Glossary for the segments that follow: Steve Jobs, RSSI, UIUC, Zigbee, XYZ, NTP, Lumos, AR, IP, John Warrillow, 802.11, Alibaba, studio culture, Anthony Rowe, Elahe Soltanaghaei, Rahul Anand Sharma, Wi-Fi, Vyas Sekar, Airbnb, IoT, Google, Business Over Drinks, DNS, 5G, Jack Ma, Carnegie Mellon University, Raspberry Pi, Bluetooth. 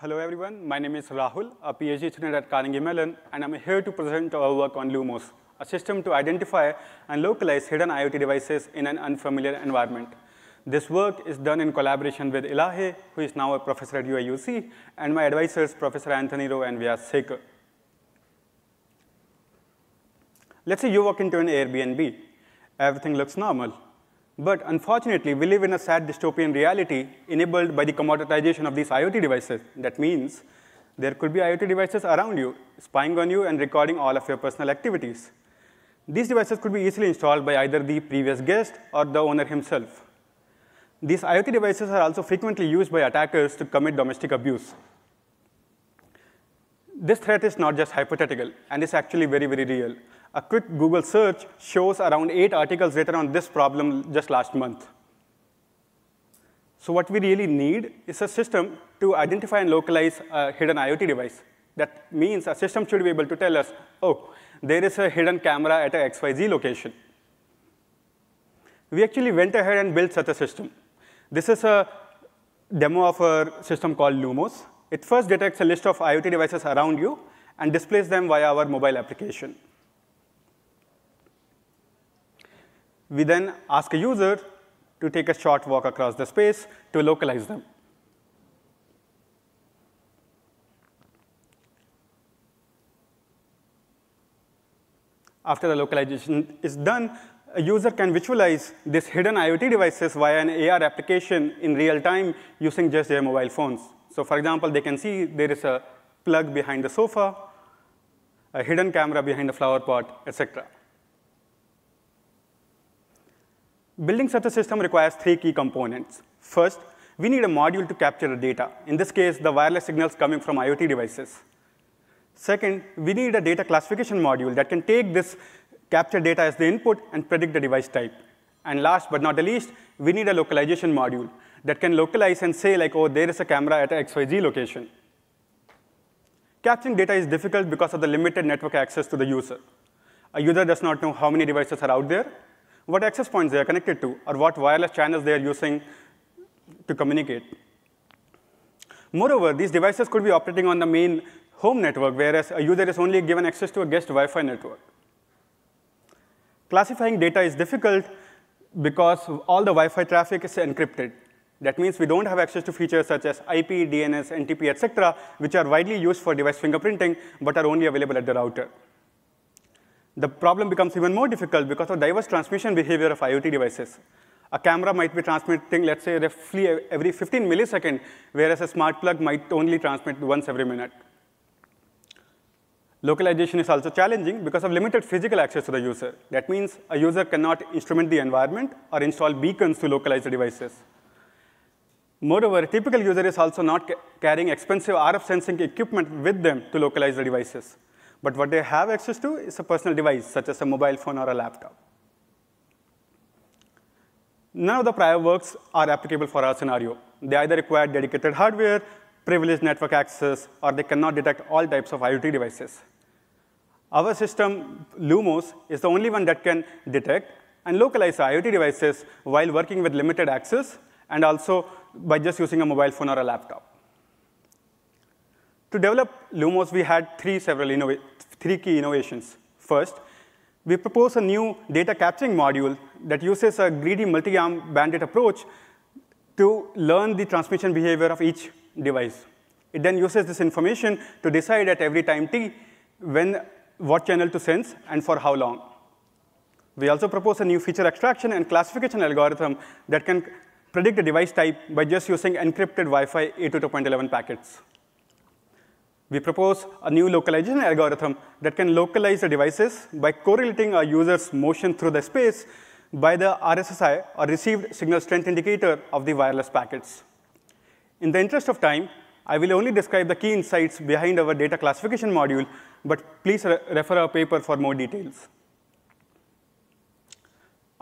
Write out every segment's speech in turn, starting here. Hello everyone, my name is Rahul, a PhD student at Carnegie Mellon, and I'm here to present our work on Lumos, a system to identify and localize hidden IoT devices in an unfamiliar environment. This work is done in collaboration with Elahe, who is now a professor at UIUC, and my advisors, Professor Anthony Rowe and Vyas Sekar. Let's say you walk into an Airbnb. Everything looks normal. But unfortunately, we live in a sad dystopian reality enabled by the commoditization of these IoT devices. That means there could be IoT devices around you, spying on you and recording all of your personal activities. These devices could be easily installed by either the previous guest or the owner himself. These IoT devices are also frequently used by attackers to commit domestic abuse. This threat is not just hypothetical, and it's actually very, very real. A quick Google search shows around 8 articles written on this problem just last month. So what we really need is a system to identify and localize a hidden IoT device. That means a system should be able to tell us, oh, there is a hidden camera at a XYZ location. We actually went ahead and built such a system. This is a demo of a system called Lumos. It first detects a list of IoT devices around you and displays them via our mobile application. We then ask a user to take a short walk across the space to localize them. After the localization is done, a user can visualize these hidden IoT devices via an AR application in real time using just their mobile phones. So for example, they can see there is a plug behind the sofa, a hidden camera behind the flower pot, etc. Building such a system requires 3 key components. First, we need a module to capture the data, in this case, the wireless signals coming from IoT devices. Second, we need a data classification module that can take this captured data as the input and predict the device type. And last but not the least, we need a localization module that can localize and say, like, oh, there is a camera at XYZ location. Capturing data is difficult because of the limited network access to the user. A user does not know how many devices are out there, what access points they are connected to, or what wireless channels they are using to communicate. Moreover, these devices could be operating on the main home network, whereas a user is only given access to a guest Wi-Fi network. Classifying data is difficult because all the Wi-Fi traffic is encrypted. That means we don't have access to features such as IP, DNS, NTP, etc., which are widely used for device fingerprinting, but are only available at the router. The problem becomes even more difficult because of diverse transmission behavior of IoT devices. A camera might be transmitting, let's say, roughly every 15 milliseconds, whereas a smart plug might only transmit once every minute. Localization is also challenging because of limited physical access to the user. That means a user cannot instrument the environment or install beacons to localize the devices. Moreover, a typical user is also not carrying expensive RF sensing equipment with them to localize the devices. But what they have access to is a personal device, such as a mobile phone or a laptop. None of the prior works are applicable for our scenario. They either require dedicated hardware, privileged network access, or they cannot detect all types of IoT devices. Our system, Lumos, is the only one that can detect and localize IoT devices while working with limited access, and also by just using a mobile phone or a laptop. To develop Lumos, we had three key innovations. First, we proposed a new data capturing module that uses a greedy multi-arm bandit approach to learn the transmission behavior of each device. It then uses this information to decide at every time t when what channel to sense and for how long. We also propose a new feature extraction and classification algorithm that can predict the device type by just using encrypted Wi-Fi 802.11 packets. We propose a new localization algorithm that can localize the devices by correlating a user's motion through the space by the RSSI, or received signal strength indicator, of the wireless packets. In the interest of time, I will only describe the key insights behind our data classification module, but please refer our paper for more details.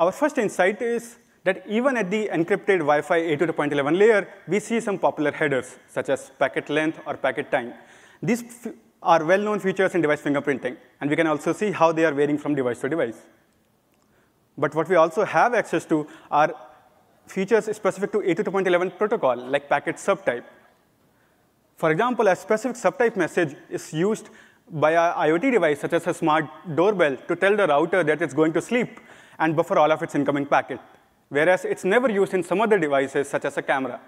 Our first insight is that even at the encrypted Wi-Fi 802.11 layer, we see some popular headers, such as packet length or packet time. These are well-known features in device fingerprinting, and we can also see how they are varying from device to device. But what we also have access to are features specific to 802.11 protocol, like packet subtype. For example, a specific subtype message is used by an IoT device, such as a smart doorbell, to tell the router that it's going to sleep and buffer all of its incoming packet, whereas it's never used in some other devices, such as a camera.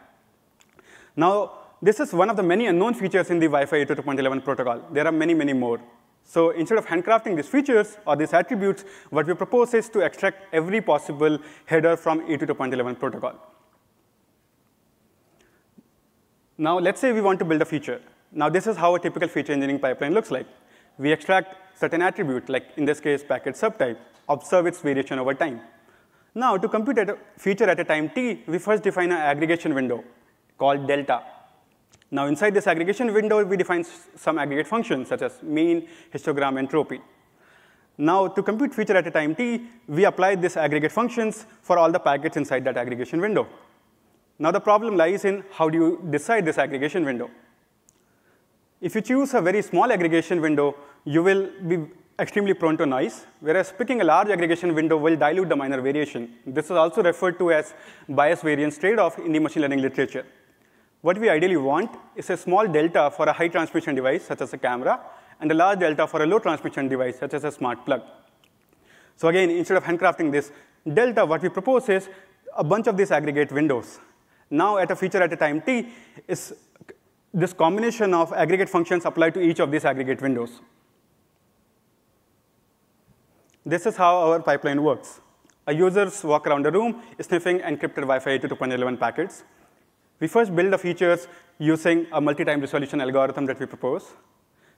Now, this is one of the many unknown features in the Wi-Fi 802.11 protocol. There are many, many more. So instead of handcrafting these features or these attributes, what we propose is to extract every possible header from 802.11 protocol. Now, let's say we want to build a feature. Now, this is how a typical feature engineering pipeline looks like. We extract certain attribute, like in this case, packet subtype, observe its variation over time. Now, to compute a feature at a time t, we first define an aggregation window called delta. Now, inside this aggregation window, we define some aggregate functions, such as mean, histogram, entropy. Now, to compute feature at a time t, we apply these aggregate functions for all the packets inside that aggregation window. Now, the problem lies in how do you decide this aggregation window. If you choose a very small aggregation window, you will be extremely prone to noise, whereas picking a large aggregation window will dilute the minor variation. This is also referred to as bias variance trade-off in the machine learning literature. What we ideally want is a small delta for a high transmission device, such as a camera, and a large delta for a low transmission device, such as a smart plug. So again, instead of handcrafting this delta, what we propose is a bunch of these aggregate windows. Now, at a feature at a time t, is this combination of aggregate functions applied to each of these aggregate windows. This is how our pipeline works. Our users walk around the room, sniffing encrypted Wi-Fi 802.11 packets. We first build the features using a multi-time resolution algorithm that we propose.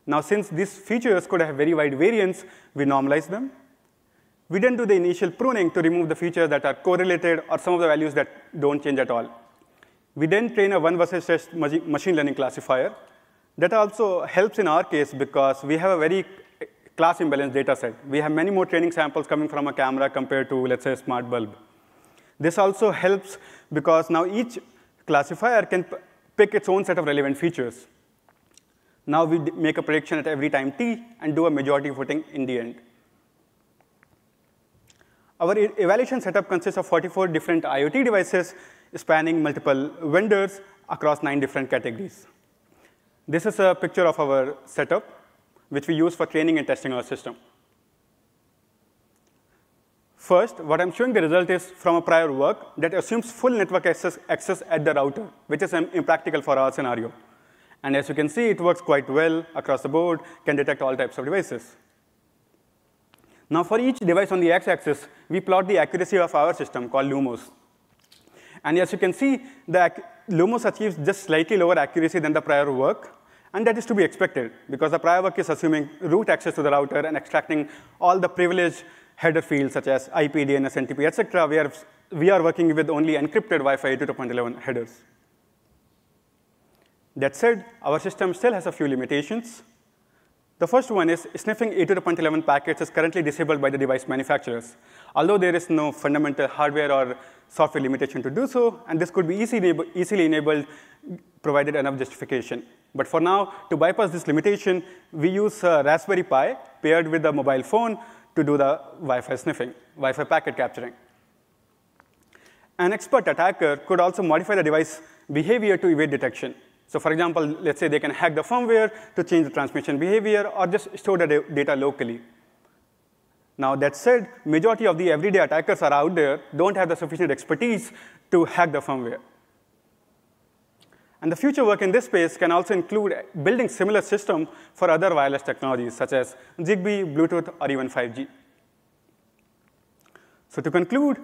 Now, since these features could have very wide variance, we normalize them. We then do the initial pruning to remove the features that are correlated or some of the values that don't change at all. We then train a one-versus-test machine learning classifier. That also helps in our case because we have a very class-imbalanced data set. We have many more training samples coming from a camera compared to, let's say, a smart bulb. This also helps because now each classifier can pick its own set of relevant features. Now we make a prediction at every time t and do a majority voting in the end. Our evaluation setup consists of 44 different IoT devices spanning multiple vendors across 9 different categories. This is a picture of our setup, which we use for training and testing our system. First, what I'm showing the result is from a prior work that assumes full network access at the router, which is impractical for our scenario. And as you can see, it works quite well across the board, can detect all types of devices. Now, for each device on the x-axis, we plot the accuracy of our system called Lumos. And as you can see, the Lumos achieves just slightly lower accuracy than the prior work. And that is to be expected, because the prior work is assuming root access to the router and extracting all the privileged header fields, such as IP, DNS, NTP, et cetera. We are working with only encrypted Wi-Fi 802.11 headers. That said, our system still has a few limitations. The first one is sniffing 802.11 packets is currently disabled by the device manufacturers, although there is no fundamental hardware or software limitation to do so, and this could be easily enabled provided enough justification. But for now, to bypass this limitation, we use a Raspberry Pi paired with a mobile phone to do the Wi-Fi sniffing, Wi-Fi packet capturing. An expert attacker could also modify the device behavior to evade detection. So for example, let's say they can hack the firmware to change the transmission behavior or just store the data locally. Now, that said, majority of the everyday attackers are out there don't have the sufficient expertise to hack the firmware. And the future work in this space can also include building similar systems for other wireless technologies, such as Zigbee, Bluetooth, or even 5G. So to conclude,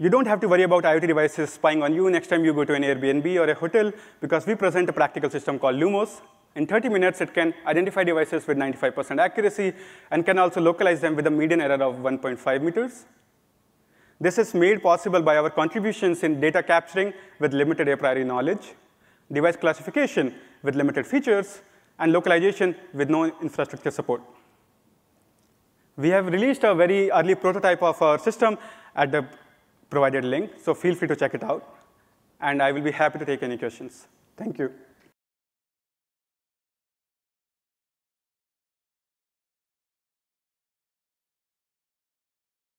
you don't have to worry about IoT devices spying on you next time you go to an Airbnb or a hotel, because we present a practical system called Lumos. In 30 minutes, it can identify devices with 95% accuracy and can also localize them with a median error of 1.5 meters. This is made possible by our contributions in data capturing with limited a priori knowledge, device classification with limited features, and localization with no infrastructure support. We have released a very early prototype of our system at the provided link, so feel free to check it out. And I will be happy to take any questions. Thank you.